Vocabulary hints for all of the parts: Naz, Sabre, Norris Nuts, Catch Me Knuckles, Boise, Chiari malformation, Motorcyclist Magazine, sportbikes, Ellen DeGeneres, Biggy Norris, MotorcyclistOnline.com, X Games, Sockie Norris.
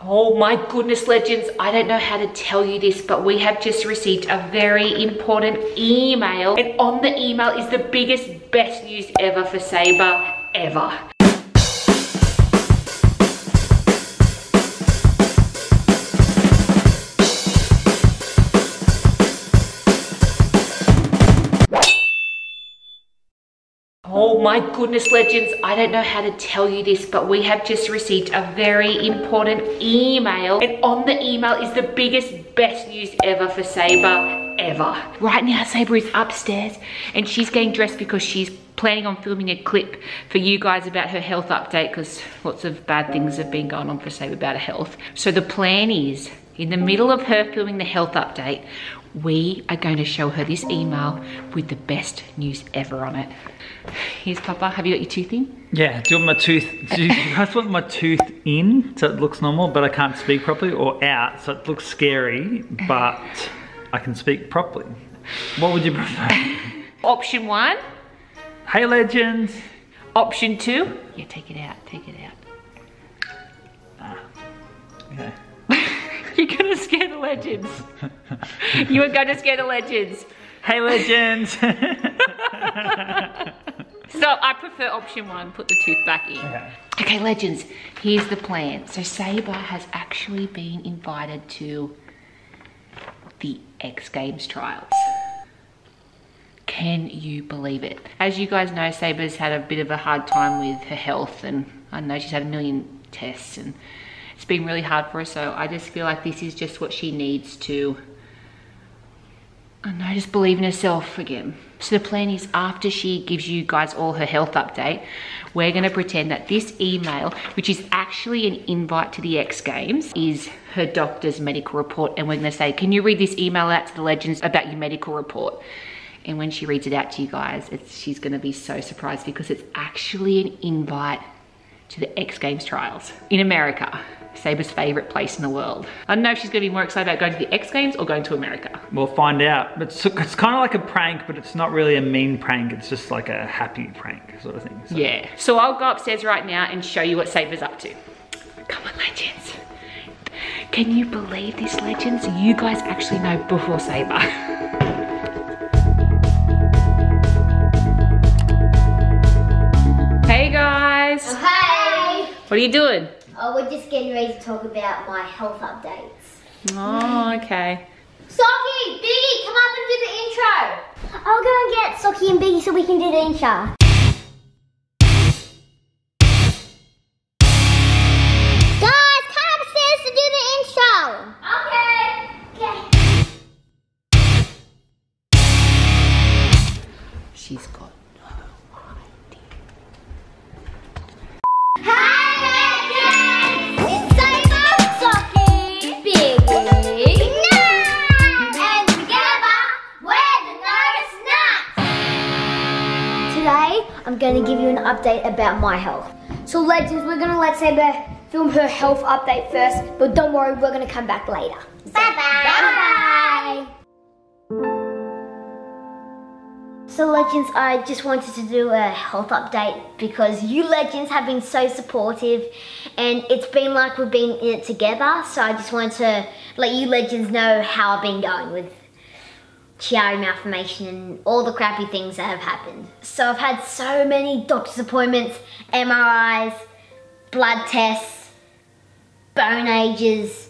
Oh my goodness, legends, I don't know how to tell you this, but we have just received a very important email, and on the email is the biggest, best news ever for Sabre, ever. Oh my goodness, legends, I don't know how to tell you this, but we have just received a very important email, and on the email is the biggest, best news ever for Sabre, ever. Right now, Sabre is upstairs and she's getting dressed because she's planning on filming a clip for you guys about her health update, because lots of bad things have been going on for Sabre about her health. So the plan is, in the middle of her filming the health update, we are going to show her this email with the best news ever on it. Here's Papa. Have you got your tooth in? Yeah, do you want my tooth? Do you guys want my tooth in so it looks normal but I can't speak properly, or out so it looks scary but I can speak properly? What would you prefer? Option one. Hey, legends. Option two. Yeah, take it out. Take it out. Ah. Okay. You're gonna scare the legends. You were gonna scare the legends. Hey, legends. So I prefer option one, put the tooth back in. Okay, legends, here's the plan. So Sabre has actually been invited to the X Games trials. Can you believe it? As you guys know, Sabre's had a bit of a hard time with her health, and I know she's had a million tests and it's been really hard for her, so I just feel like this is just what she needs to, I don't know, just believe in herself again. So the plan is, after she gives you guys all her health update, we're gonna pretend that this email, which is actually an invite to the X Games, is her doctor's medical report, and we're gonna say, can you read this email out to the legends about your medical report? And when she reads it out to you guys, she's gonna be so surprised, because it's actually an invite to the X Games trials in America, Sabre's favorite place in the world. I don't know if she's gonna be more excited about going to the X Games or going to America. We'll find out. It's kind of like a prank, but it's not really a mean prank. It's just like a happy prank sort of thing. So. Yeah. So I'll go upstairs right now and show you what Sabre's up to. Come on, legends. Can you believe this, legends? You guys actually know before Sabre. Hey, guys. Oh, hi. What are you doing? Oh, we're just getting ready to talk about my health updates. Oh, okay. Sockie, Biggy, come up and do the intro. I'll go and get Sockie and Biggy so we can do the intro. Guys, come upstairs to do the intro. Okay. Okay. She's got. I'm going to give you an update about my health. So legends, we're going to let Sabre film her health update first, but don't worry, we're going to come back later. Bye-bye! So legends, I just wanted to do a health update because you legends have been so supportive, and it's been like we've been in it together, so I just wanted to let you legends know how I've been going with Chiari malformation and all the crappy things that have happened. So I've had so many doctor's appointments, MRIs, blood tests, bone ages,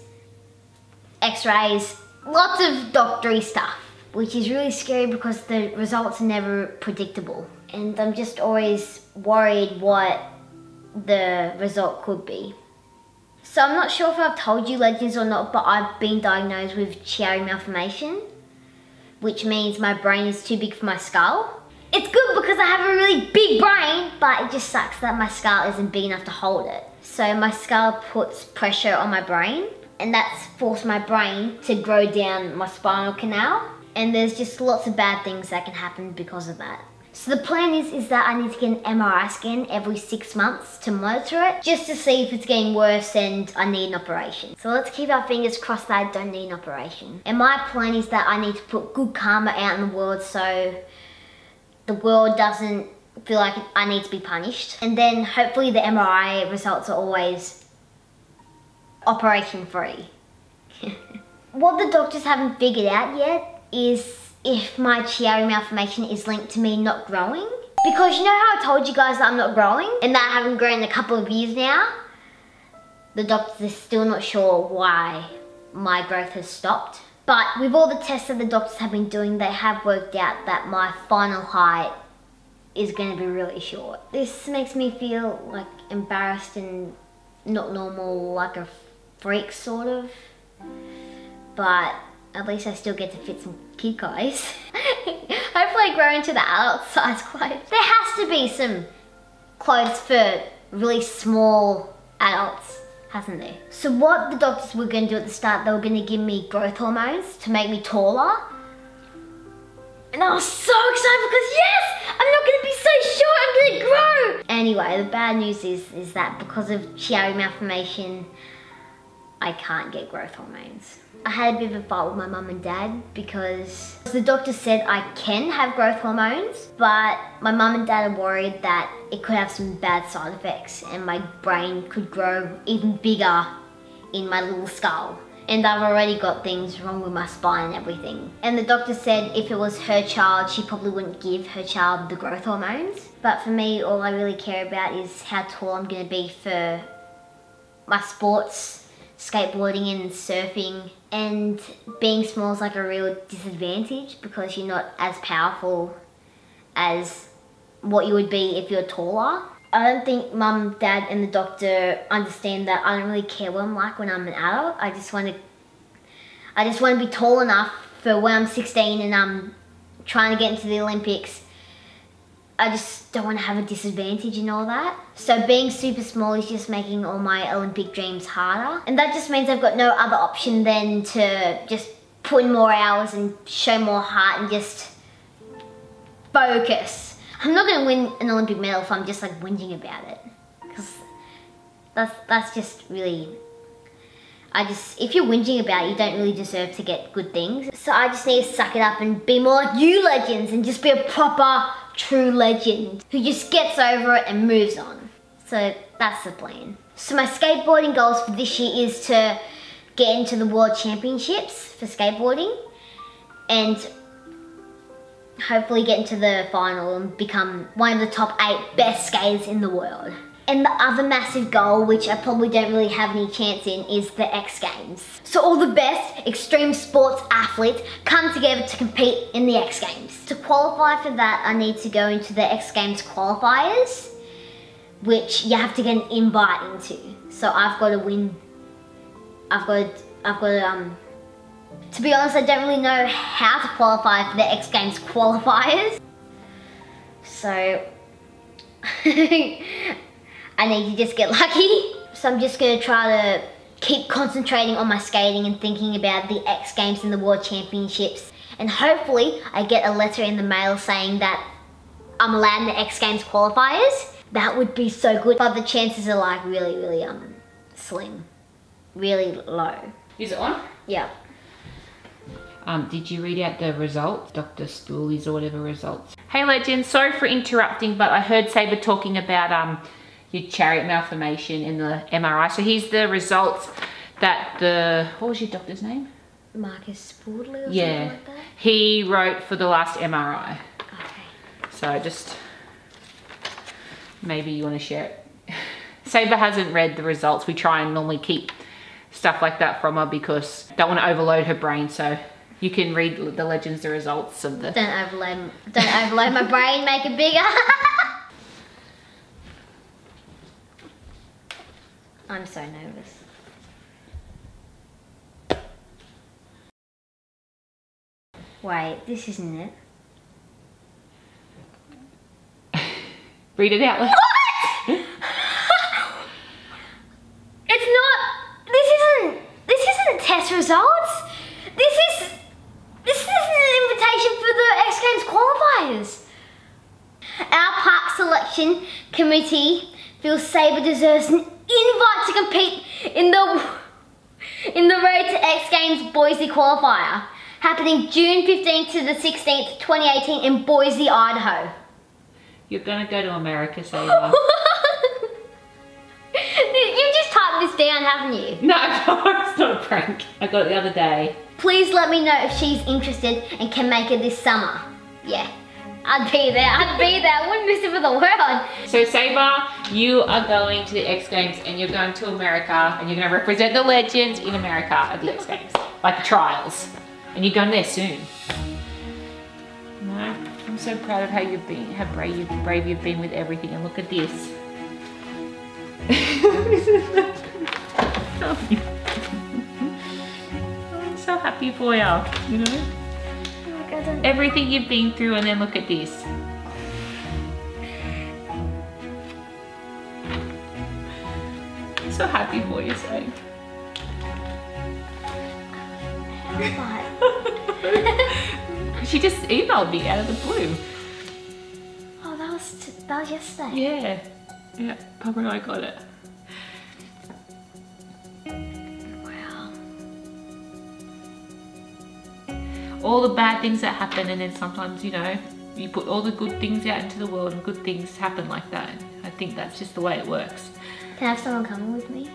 x-rays, lots of doctory stuff, which is really scary because the results are never predictable. And I'm just always worried what the result could be. So I'm not sure if I've told you legends or not, but I've been diagnosed with Chiari malformation, which means my brain is too big for my skull. It's good because I have a really big brain, but it just sucks that my skull isn't big enough to hold it. So my skull puts pressure on my brain, and that's forced my brain to grow down my spinal canal. And there's just lots of bad things that can happen because of that. So the plan is that I need to get an MRI scan every 6 months to monitor it, just to see if it's getting worse and I need an operation. So let's keep our fingers crossed that I don't need an operation. And my plan is that I need to put good karma out in the world so the world doesn't feel like I need to be punished. And then hopefully the MRI results are always Operation Free. What the doctors haven't figured out yet is if my Chiari malformation is linked to me not growing. Because you know how I told you guys that I'm not growing and that I haven't grown in a couple of years now? The doctors are still not sure why my growth has stopped. But with all the tests that the doctors have been doing, they have worked out that my final height is going to be really short. This makes me feel like embarrassed and not normal, like a freak sort of. But at least I still get to fit some kid guys. Hopefully I grow into the adult size clothes. There has to be some clothes for really small adults, hasn't there? So what the doctors were going to do at the start, they were going to give me growth hormones to make me taller. And I was so excited because yes, I'm not going to be so short, I'm going to grow! Anyway, the bad news is that because of Chiari malformation, I can't get growth hormones. I had a bit of a fight with my mum and dad because the doctor said I can have growth hormones, but my mum and dad are worried that it could have some bad side effects and my brain could grow even bigger in my little skull. And I've already got things wrong with my spine and everything. And the doctor said if it was her child, she probably wouldn't give her child the growth hormones. But for me, all I really care about is how tall I'm going to be for my sports, skateboarding and surfing. And being small is like a real disadvantage because you're not as powerful as what you would be if you're taller. I don't think mum, dad and the doctor understand that I don't really care what I'm like when I'm an adult. I just want to be tall enough for when I'm 16 and I'm trying to get into the Olympics. I just don't want to have a disadvantage and all that. So being super small is just making all my Olympic dreams harder. And that just means I've got no other option than to just put in more hours and show more heart and just focus. I'm not going to win an Olympic medal if I'm just like whinging about it, because that's just really, if you're whinging about it, you don't really deserve to get good things. So I just need to suck it up and be more like you legends and just be a proper, true legend who just gets over it and moves on. So that's the plan. So my skateboarding goals for this year is to get into the World Championships for skateboarding and hopefully get into the final and become one of the top 8 best skaters in the world. And the other massive goal, which I probably don't really have any chance in, is the X Games. So all the best extreme sports athletes come together to compete in the X Games. To qualify for that, I need to go into the X Games qualifiers, which you have to get an invite into. So I've got to win. To be honest, I don't really know how to qualify for the X Games qualifiers. So, I need to just get lucky. So I'm just going to try to keep concentrating on my skating and thinking about the X Games and the World Championships. And hopefully I get a letter in the mail saying that I'm allowed in the X Games qualifiers. That would be so good. But the chances are like really slim. Really low. Is it on? Yeah. Did you read out the results? Dr. Stooley's or whatever results. Hey legends, sorry for interrupting, but I heard Sabre talking about your Chiari malformation in the MRI. So here's the results that the, what was your doctor's name? Marcus Spordley or yeah, something like that? He wrote for the last MRI. Okay. So just, maybe you want to share it. Sabre hasn't read the results. We try and normally keep stuff like that from her because don't want to overload her brain, so. You can read the legends, the results of the... Don't overload my brain, make it bigger. I'm so nervous. Wait, this isn't it. Read it out. What? It's not... This isn't test results. This is an invitation for the X Games qualifiers. Our park selection committee feels Sabre deserves an invite to compete in the Road to X Games Boise qualifier, happening June 15th to the 16th, 2018 in Boise, Idaho. You're gonna go to America, Sabre. You've just typed this down, haven't you? No, it's not a prank. I got it the other day. Please let me know if she's interested and can make it this summer. Yeah, I'd be there. I'd be there. I wouldn't miss it for the world. So Sabre, you are going to the X Games and you're going to America and you're going to represent the legends in America at the X Games, like the trials. And you're going there soon. No, I'm so proud of how you've been, how brave you've been with everything. And look at this. I'm so happy for you, you know? Everything you've been through, and then look at this. I'm so happy for you, Sabre. She just emailed me out of the blue. Oh, that was yesterday. Yeah. Yeah, Papa and I got it. Wow. All the bad things that happen, and then sometimes, you know, you put all the good things out into the world and good things happen like that. I think that's just the way it works. Can I have someone coming with me?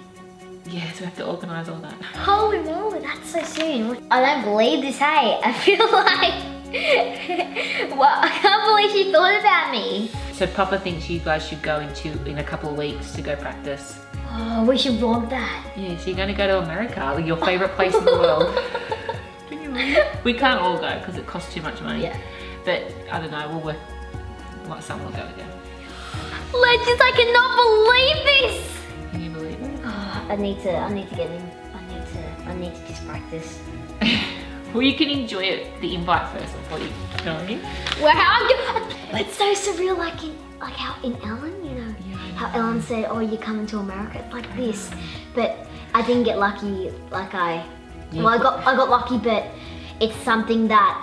Yeah, so we have to organise all that. Holy moly, that's so soon. I don't believe this, hey. I feel like... Well, I can't believe she thought about me. So Papa thinks you guys should go in a couple of weeks to go practice. Oh, we should vlog that. Yeah, so you're going to go to America, your favourite place in the world. We can't all go because it costs too much money. Yeah. But I don't know, we'll work. Like, someone will go with you. Legends, I cannot believe this. Can you believe it? Oh, I need to get in. I need to just practice. Well, you can enjoy it, the invite first before you go in. Wow, it's so surreal, like how in Ellen, you know, yeah, how Ellen said, oh, you're coming to America, it's like this. But I didn't get lucky, like I got lucky, but it's something that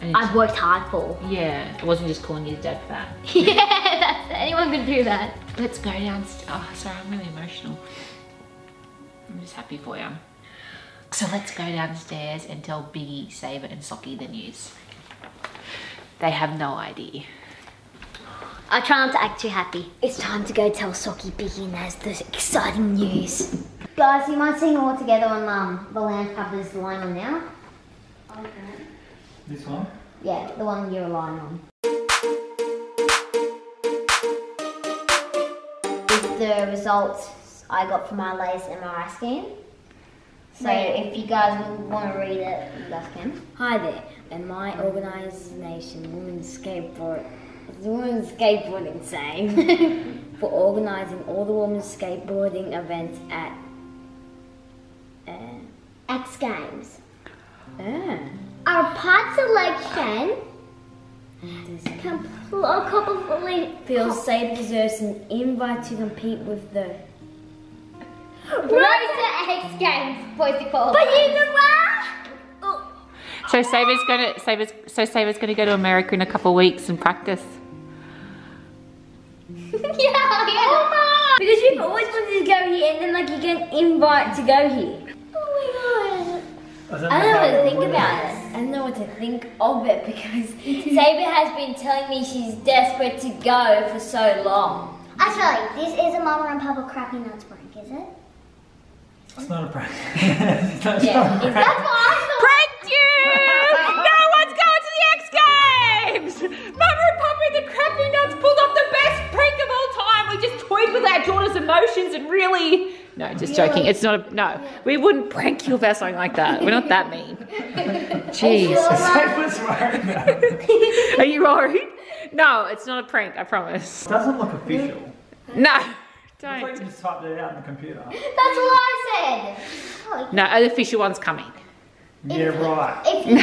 I've worked hard for. Yeah, I wasn't just calling you dad for that. Yeah, anyone could do that. Let's go downstairs. Oh, sorry, I'm really emotional. I'm just happy for you. So let's go downstairs and tell Biggy, Sabre and Sockie the news. They have no idea. I try not to act too happy. It's time to go tell Sockie, Biggy and Naz the exciting news. Guys, you might see them all together on the lounge cover is lying on now. Okay. This one? Yeah, the one you're lying on. The results I got from my latest MRI scan. So if you guys want to read it, you guys can. Hi there, and my organisation, Women's Skateboarding Save, for organising all the women's skateboarding events at X Games. Our pod selection feels Sabre deserves an invite to compete with the Road to X Games, Boise. But you know what? So Sabre's gonna go to America in a couple of weeks and practice. yeah. Because you've always wanted to go here, and then like you get an invite to go here. Oh my god! I don't know what to think of it because Sabre has been telling me she's desperate to go for so long. Actually, this is a Mama and Papa Crappy Nuts prank, is it? It's not a prank. It's not a prank. That's why pranked you! No one's going to the X Games! Mama and Papa and the Crappy Nuts pulled off the best prank of all time. We just toyed with our daughter's emotions and really... No, just joking. It's not a... No, we wouldn't prank you about something like that. We're not that mean. Jeez. Are you worried? No, it's not a prank, I promise. It doesn't look official. No. Don't. I thought you just typed it out on the computer. That's what I said. No, an official one's coming. Yeah, right. If you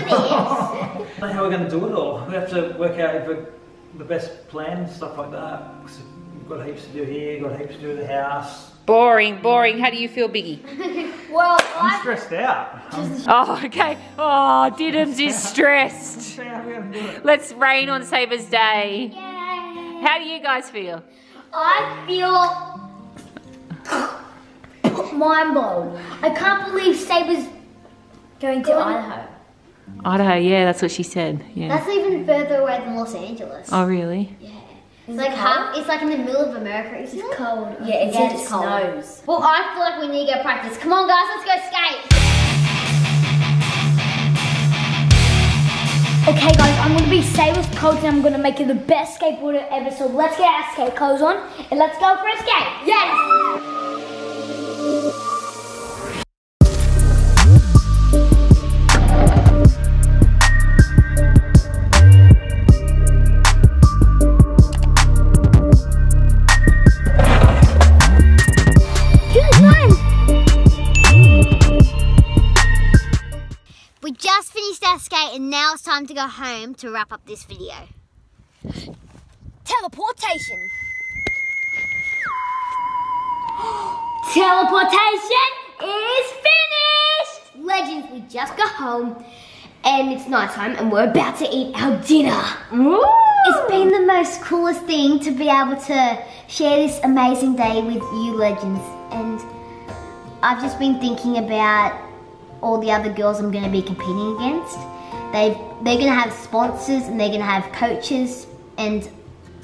do this. I don't know how we're going to do it all. We have to work out if the best plan and stuff like that. We've got heaps to do here, got heaps to do at the house. Boring, boring. How do you feel, Biggy? Well, I'm stressed out. Oh, okay. Oh, Diddums is stressed. Let's rain on Sabre's day. Yay. How do you guys feel? I feel mind blown. I can't believe Sabre's going to Idaho. Idaho, yeah, that's what she said. Yeah. That's even further away than Los Angeles. Oh, really? Yeah. It's like half, it's like in the middle of America. It's just cold. Yeah, it's in the snows. Well, I feel like we need to go practice. Come on, guys, let's go skate. Okay, guys, I'm gonna be Sabre's coach and I'm gonna make you the best skateboarder ever. So let's get our skate clothes on and let's go for a skate. Yes. And now it's time to go home to wrap up this video. Teleportation! Teleportation is finished! Legends, we just got home and it's night time and we're about to eat our dinner. Ooh. It's been the most coolest thing to be able to share this amazing day with you, Legends. And I've just been thinking about all the other girls I'm going to be competing against. They're going to have sponsors and they're going to have coaches, and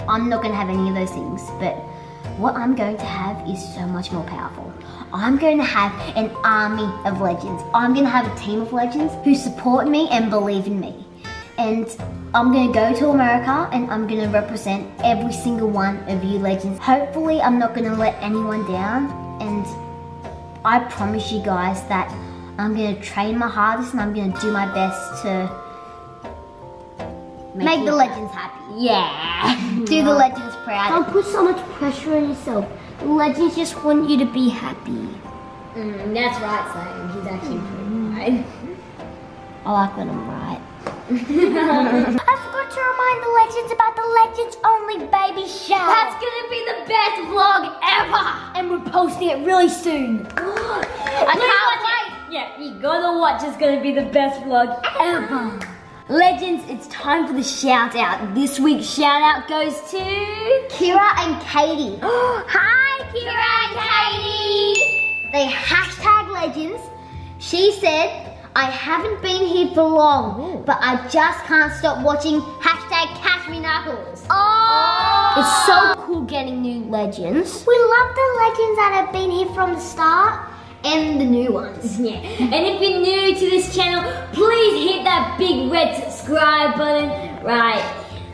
I'm not going to have any of those things, but what I'm going to have is so much more powerful. I'm going to have an army of legends. I'm going to have a team of legends who support me and believe in me. And I'm going to go to America and I'm going to represent every single one of you legends. Hopefully I'm not going to let anyone down, and I promise you guys that I'm gonna train my hardest and I'm gonna do my best to make the legends happy. Yeah. Do the legends proud. Don't put so much pressure on yourself. The legends just want you to be happy. That's right, Sam. He's actually pretty right. I like when I'm right. I forgot to remind the legends about the legends only baby shower. That's gonna be the best vlog ever. And we're posting it really soon. I can't wait. Yeah, you gotta watch, it's gonna be the best vlog ever. Legends, it's time for the shout out. This week's shout out goes to Kira and Katie. Hi, Kira and Katie. They hashtag legends. She said, I haven't been here for long, but I just can't stop watching hashtag Catch Me Knuckles. Oh! It's so cool getting new legends. We love the legends that have been here from the start. And the new ones. Yeah. And if you're new to this channel, please hit that big red subscribe button right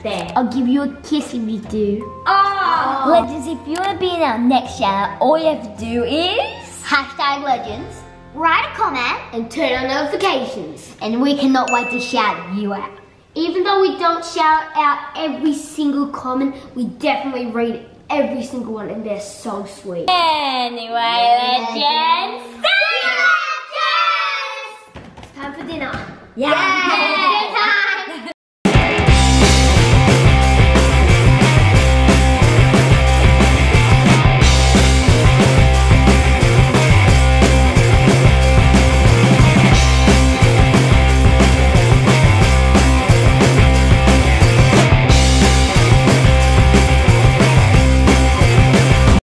there. I'll give you a kiss if you do. Oh! Legends, if you want to be in our next channel, all you have to do is hashtag legends, write a comment, and turn on notifications. And we cannot wait to shout you out. Even though we don't shout out every single comment, we definitely read it. Every single one, and they're so sweet. Anyway, legends, see you, legends! It's time for dinner. Yeah. Yay.